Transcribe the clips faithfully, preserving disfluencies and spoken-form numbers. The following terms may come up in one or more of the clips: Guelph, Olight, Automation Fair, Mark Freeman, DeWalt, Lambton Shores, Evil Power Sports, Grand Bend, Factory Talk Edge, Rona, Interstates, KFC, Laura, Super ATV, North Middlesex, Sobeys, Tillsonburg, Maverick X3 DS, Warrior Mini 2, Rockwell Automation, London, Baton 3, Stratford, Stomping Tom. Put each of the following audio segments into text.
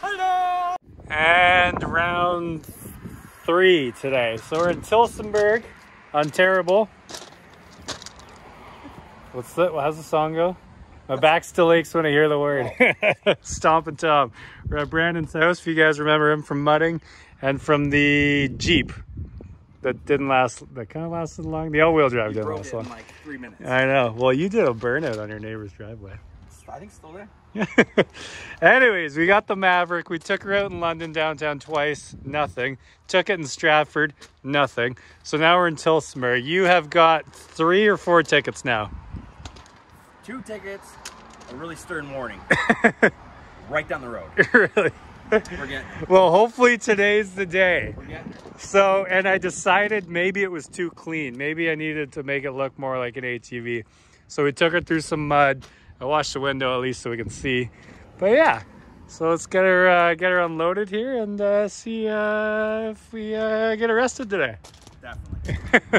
Hello! And round three today. So we're in Tillsonburg on Terrible. What's that? How's the song go? My back still aches when I hear the word. Stomping Tom. We're at Brandon's house. If you guys remember him from mudding and from the Jeep that didn't last, that kind of lasted long. The all-wheel drive didn't last long. Like three minutes. I know. Well, you did a burnout on your neighbor's driveway. I think it's still there. Anyways, we got the Maverick. We took her out in London downtown twice. Nothing. Took it in Stratford. Nothing. So now we're in Tillsonburg. You have got three or four tickets now. Two tickets, a really stern warning. Right down the road. Really? We're getting well, hopefully today's the day. We're getting so, and I decided maybe it was too clean. Maybe I needed to make it look more like an A T V. So we took her through some mud. I washed the window at least so we can see. But yeah, so let's get her, uh, get her unloaded here and uh, see uh, if we uh, get arrested today. Definitely.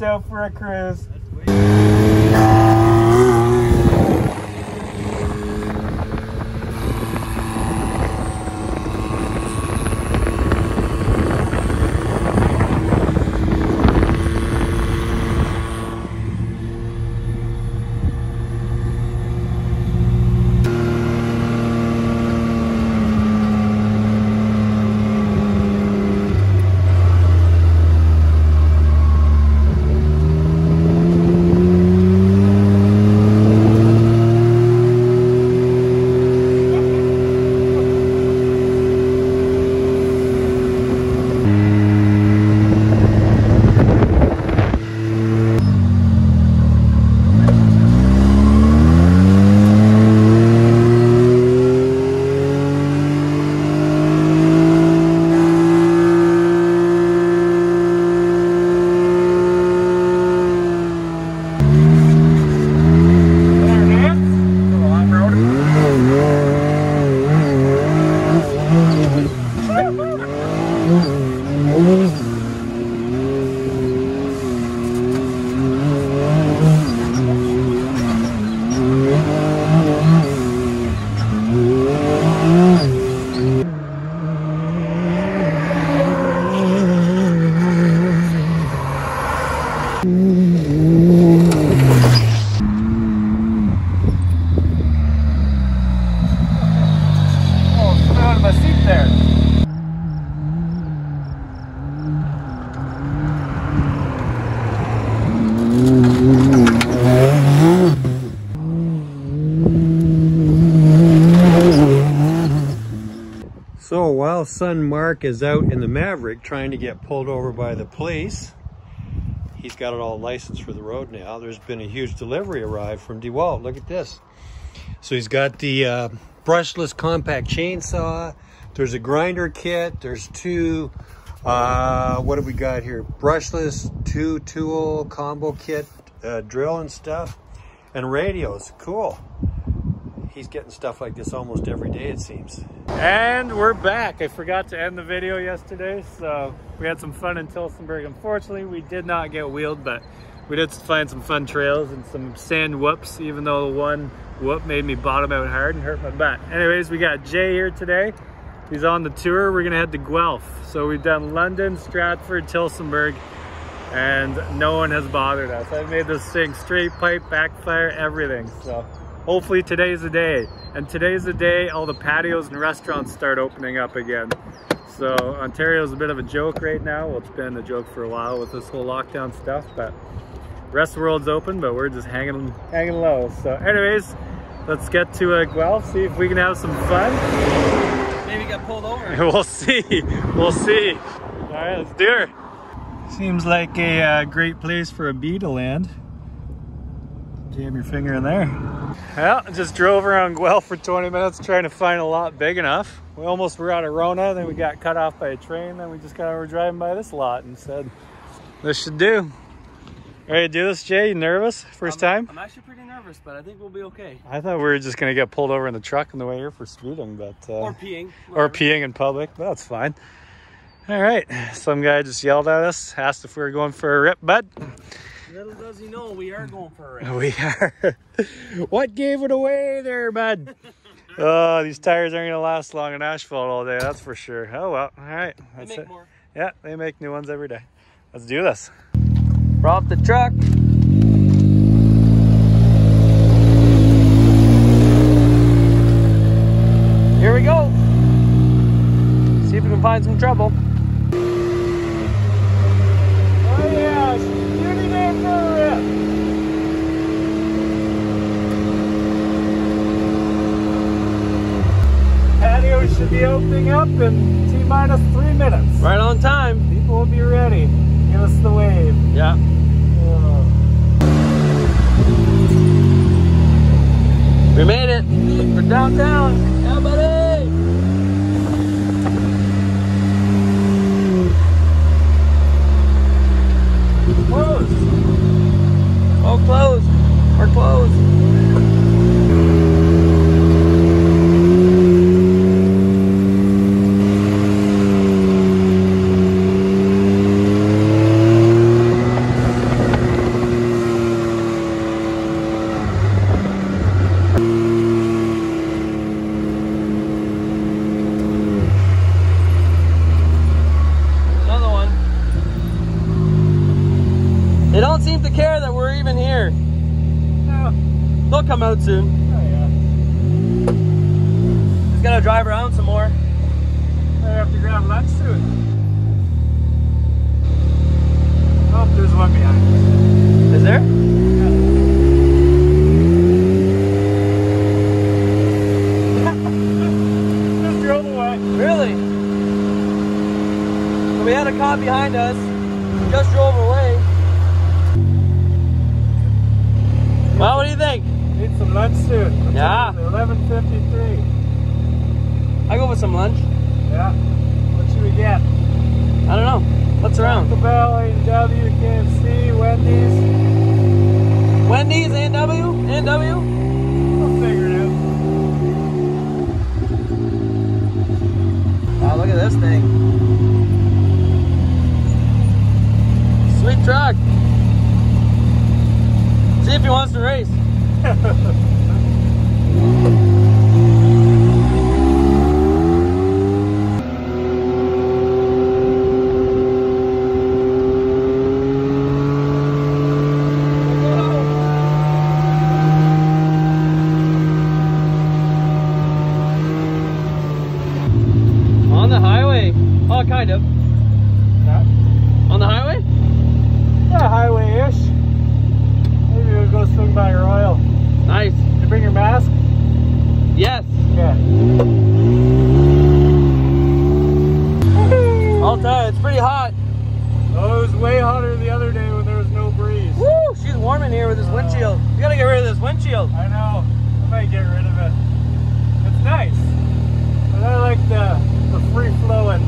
Out for a cruise. So while son Mark is out in the Maverick trying to get pulled over by the police, he's got it all licensed for the road now. There's been a huge delivery arrive from DeWalt. Look at this. So he's got the uh, brushless compact chainsaw. There's a grinder kit. There's two, uh, what have we got here? Brushless two tool combo kit, uh, drill and stuff, and radios. Cool. He's getting stuff like this almost every day, it seems. And we're back. I forgot to end the video yesterday, so we had some fun in Tillsonburg. Unfortunately, we did not get wheeled, but we did find some fun trails and some sand whoops, even though the one whoop made me bottom out hard and hurt my butt. Anyways, we got Jay here today. He's on the tour. We're gonna head to Guelph. So we've done London, Stratford, Tillsonburg, and no one has bothered us. I made this thing straight pipe, backfire, everything, so. Hopefully today's the day. And today's the day all the patios and restaurants start opening up again. So Ontario's a bit of a joke right now. Well, it's been a joke for a while with this whole lockdown stuff, but the rest of the world's open, but we're just hanging hanging low. So anyways, let's get to uh, Guelph, see if we can have some fun. Maybe get pulled over. We'll see, we'll see. All right, let's do it. Seems like a uh, great place for a bee to land. Jam your finger in there. Well, just drove around Guelph for twenty minutes trying to find a lot big enough. We almost were out of Rona, then we got cut off by a train, then we just got over driving by this lot and said, this should do. Ready to do this, Jay? You nervous? First I'm, time? I'm actually pretty nervous, but I think we'll be okay. I thought we were just going to get pulled over in the truck on the way here for speeding, but... Uh, or peeing. Whatever. Or peeing in public, but that's fine. All right, some guy just yelled at us, asked if we were going for a rip, bud. Little does he know, we are going for a race. We are. What gave it away there, bud? Oh, these tires aren't going to last long in asphalt all day, that's for sure. Oh, well. All right. That's they make it. More. Yeah, they make new ones every day. Let's do this. We're off the truck. Here we go. See if we can find some trouble. Patios should be opening up in T-minus three minutes. Right on time. People will be ready. Give us the wave. Yeah. Whoa. We made it. We're downtown. Yeah, buddy. Closed. Oh, closed. We're closed. Come out soon. Oh yeah. Just gotta drive around some more. I have to grab lunch soon. Oh, there's one behind us. Is there? Yeah. Just drove away. Really? So we had a cop behind us. We just drove away. Well, what do you think? Need some lunch soon. It's yeah. eleven fifty-three. I go with some lunch. Yeah. What should we get? I don't know. What's around? Taco Bell, A and W, K F C, Wendy's. Wendy's, A and W? A and W? I'll figure it out. Wow, look at this thing. Sweet truck. See if he wants to race. On the highway. Oh, kind of. Huh? On the highway? Yeah, highway-ish. Maybe we'll go swing by Royal. Nice. Did you bring your mask? Yes. Yeah. I'll tell you, it's pretty hot. Oh, it was way hotter the other day when there was no breeze. Woo! She's warm in here with this uh, windshield. You gotta get rid of this windshield. I know. I might get rid of it. It's nice. But I like the, the free flowing.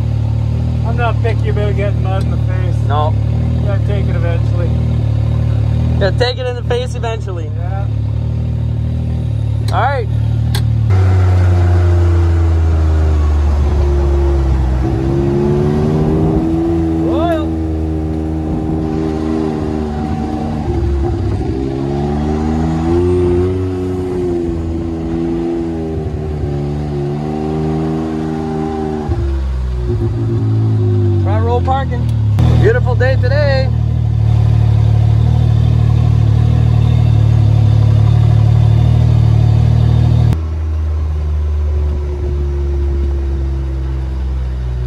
I'm not picky about getting mud in the face. No. You gotta take it eventually. You gotta take it in the face eventually. Yeah. Alright. Parking. Beautiful day today.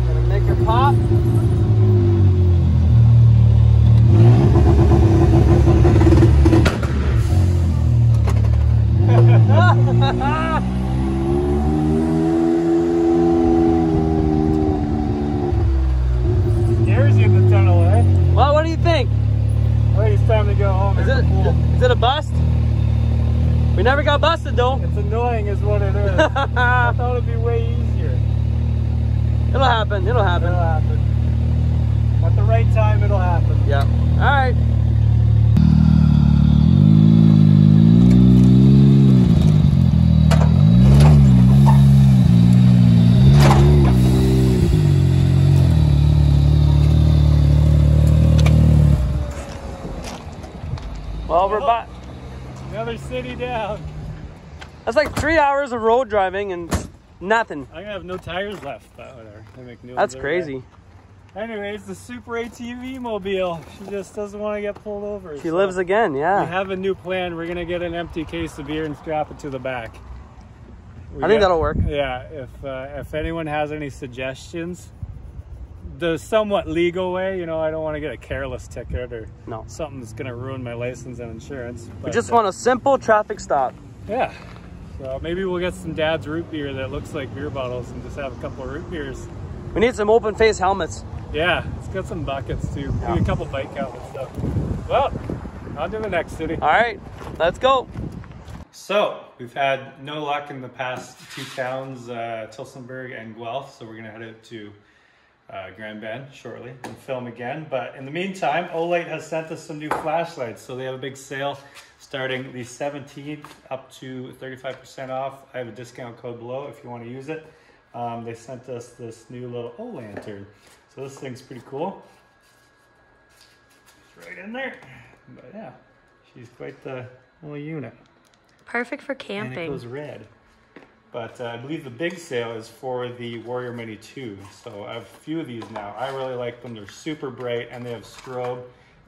Gonna make it pop. Never got busted though. It's annoying is what it is. I thought it'd be way easier. It'll happen, it'll happen. It'll happen. At the right time it'll happen. Yeah. Alright. Well, we're back. Another city down. That's like three hours of road driving and nothing. I'm gonna have no tires left, but whatever. They make new That's crazy. Right. Anyways, the Super A T V mobile. She just doesn't want to get pulled over. She so lives again, yeah. We have a new plan. We're gonna get an empty case of beer and strap it to the back. We I think got, that'll work. Yeah. If uh, if anyone has any suggestions, the somewhat legal way, you know, I don't want to get a careless ticket or no. something that's going to ruin my license and insurance. But we just uh, want a simple traffic stop. Yeah. So maybe we'll get some dad's root beer that looks like beer bottles and just have a couple of root beers. We need some open face helmets. Yeah. Let's get some buckets too. Maybe yeah. a couple bike helmets stuff. Well, on to the next city. All right. Let's go. So we've had no luck in the past two towns, uh, Tillsonburg and Guelph. So we're going to head out to Uh, Grand Bend shortly and film again, but in the meantime Olight has sent us some new flashlights. So they have a big sale starting the seventeenth up to thirty-five percent off. I have a discount code below if you want to use it. Um, they sent us this new little O lantern, so this thing's pretty cool. It's right in there, but yeah, she's quite the little unit. Perfect for camping. And it goes red. But uh, I believe the big sale is for the Warrior Mini two. So I have a few of these now. I really like them. They're super bright and they have strobe.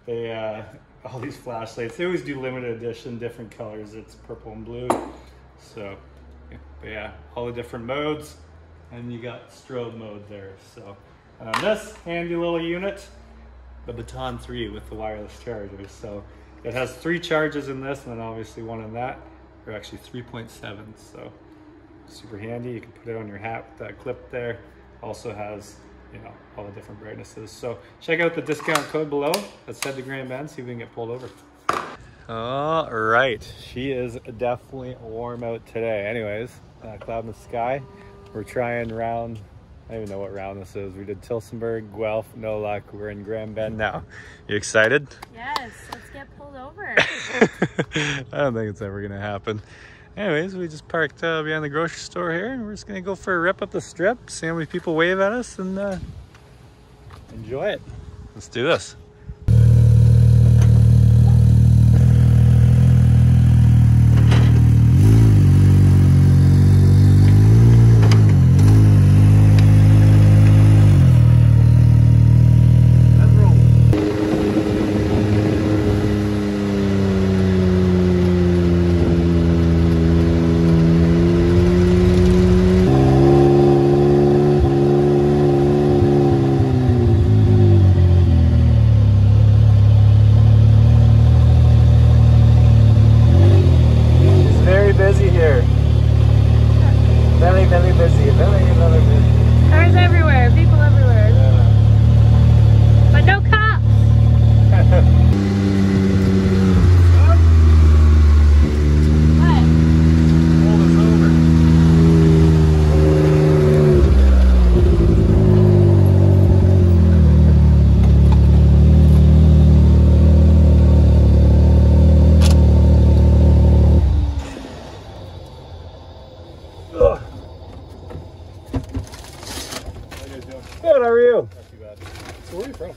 They, uh, all these flashlights, they always do limited edition, different colors. It's purple and blue. So, but yeah, all the different modes. And you got strobe mode there. So um, this handy little unit, the Baton three with the wireless charger. So it has three charges in this and then obviously one in that. Or actually three point seven, so. Super handy. You can put it on your hat with that clip there. Also has, you know, all the different brightnesses. So check out the discount code below. Let's head to Grand Bend, see if we can get pulled over. All right, she is definitely warm out today. Anyways, uh, cloud in the sky. We're trying round, I don't even know what round this is. We did Tillsonburg, Guelph, no luck. We're in Grand Bend now. You excited? Yes, let's get pulled over. I don't think it's ever gonna happen. Anyways, we just parked uh, behind the grocery store here, and we're just gonna go for a rip up the strip, see how many people wave at us, and uh, enjoy it. Let's do this. you guys doing? Good, how are you? Not too bad. So where are you from?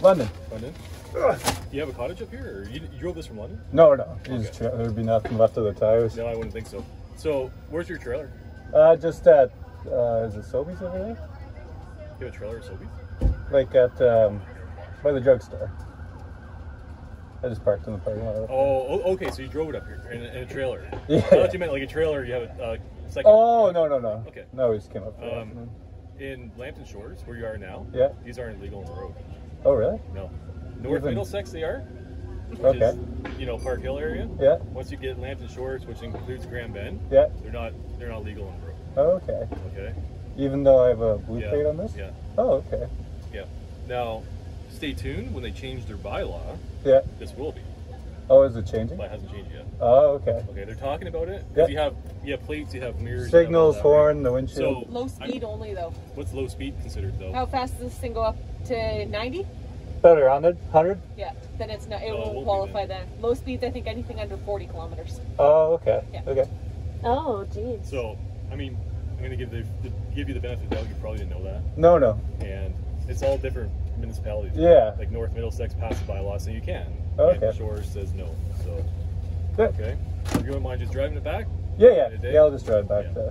London. London? Ugh. You have a cottage up here, or you, you drove this from London? No, no. Okay. Just there would be nothing left of the tires. No, I wouldn't think so. So, where's your trailer? Uh, just at, uh, is it Sobeys over there? You have a trailer at Sobeys? Like at, um, by the drugstore. I just parked in the parking lot. Oh, okay, so you drove it up here in, in a trailer. Yeah. I thought you meant like a trailer, you have a uh, second. Oh, no, no, no. Okay. No, we just came up here. Um, in Lambton Shores, where you are now, yeah. These aren't legal on the road. Oh, really? No. North Middlesex, they are. Which okay. Is, you know, Park Hill area. Yeah. Once you get Lambton Shores, which includes Grand Bend, yeah. They're not, they're not legal on the road. Oh, okay. Okay. Even though I have a blue yeah. plate on this? Yeah. Oh, okay. Yeah. Now, stay tuned when they change their bylaw. Yeah. This will be. Oh, is it changing? But it hasn't changed yet. Oh, okay. Okay, they're talking about it. Yeah. You have, you have plates, you have mirrors. Signals, you have that, horn, right? The windshield. So, low speed I'm, only though. What's low speed considered though? How fast does this thing go up to ninety? Better, one hundred? Yeah, then it's not, it oh, won't qualify then. Low speed, I think anything under forty kilometers. Oh, okay. Yeah. Okay. Oh, geez. So, I mean, I'm going to give the, the, give you the benefit of the doubt. You probably didn't know that. No, no. And it's all different municipalities. Yeah. Like North Middlesex passes by law, so you can. Okay. And Shores says no. So, yeah. Okay. So if you don't mind just driving it back? Yeah, yeah. Yeah, I'll just drive back. Yeah.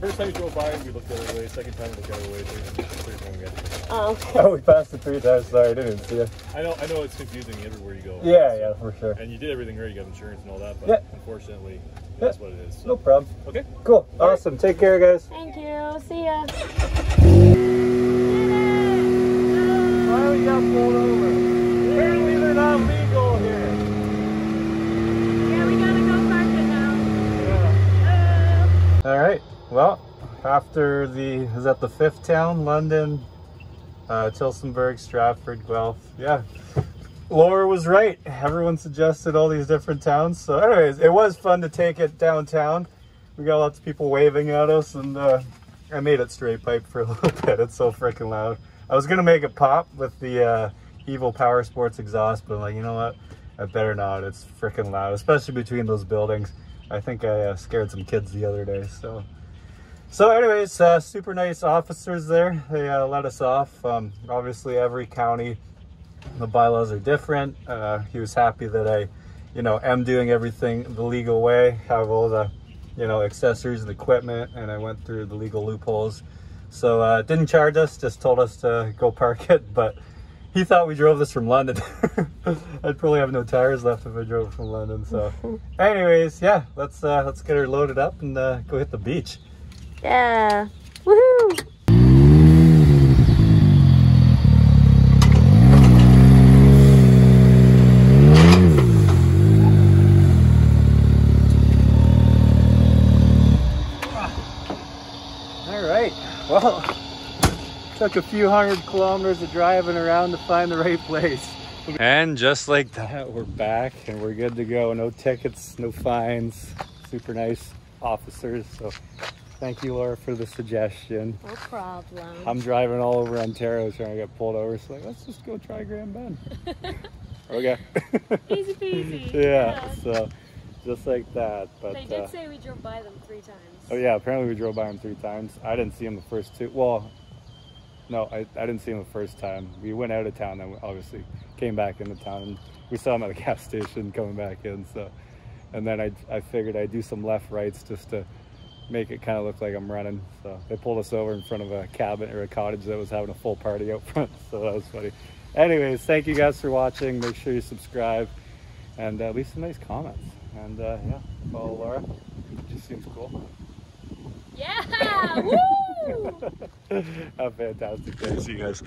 First time we drove by, we looked the other way. Second time we looked the other way. Third, third time we got it. Oh, okay. Oh, we passed it three times. Sorry, I didn't see it. I know, I know it's confusing everywhere you go. Yeah, right? Yeah, for sure. And you did everything right. You got insurance and all that, but yeah. Unfortunately, yeah, yeah. That's what it is. So. No problem. Okay. Cool. All awesome. Right. Take care, guys. Thank you. See ya. Why we got pulled over? Apparently they're not legal here. Yeah, we gotta go park it now. Yeah. Uh, all right. Well, after the, is that the fifth town? London, uh, Tillsonburg, Stratford, Guelph. Yeah, Laura was right. Everyone suggested all these different towns. So anyways, it was fun to take it downtown. We got lots of people waving at us, and uh, I made it straight pipe for a little bit. It's so freaking loud. I was going to make it pop with the uh, Evil Power Sports exhaust, but I'm like, you know what? I better not. It's freaking loud, especially between those buildings. I think I uh, scared some kids the other day, so... So anyways, uh, super nice officers there. They uh, let us off. Um, obviously every county, the bylaws are different. Uh, he was happy that I, you know, am doing everything the legal way, have all the, you know, accessories and equipment, and I went through the legal loopholes. So uh, didn't charge us, just told us to go park it, but he thought we drove this from London. I'd probably have no tires left if I drove from London, so. Anyways, yeah, let's, uh, let's get her loaded up and uh, go hit the beach. Yeah. Woohoo! All right. Well, took a few hundred kilometers of driving around to find the right place. And just like that, we're back and we're good to go. No tickets, no fines. Super nice officers, so. Thank you, Laura, for the suggestion. No problem. I'm driving all over Ontario trying to get pulled over. So like, let's just go try Grand Bend. Okay. Easy peasy. Yeah, yeah, so just like that. But they did uh, say we drove by them three times. Oh, yeah, apparently we drove by them three times. I didn't see them the first two. Well, no, I, I didn't see them the first time. We went out of town, then we obviously came back into town. And we saw them at a gas station coming back in. So, and then I, I figured I'd do some left-rights just to make it kind of look like I'm running. So they pulled us over in front of a cabin or a cottage that was having a full party out front, so that was funny. Anyways, thank you guys for watching. Make sure you subscribe and uh, leave some nice comments, and uh yeah, follow Laura. She seems cool. Yeah. Woo! Have a fantastic day. See you guys.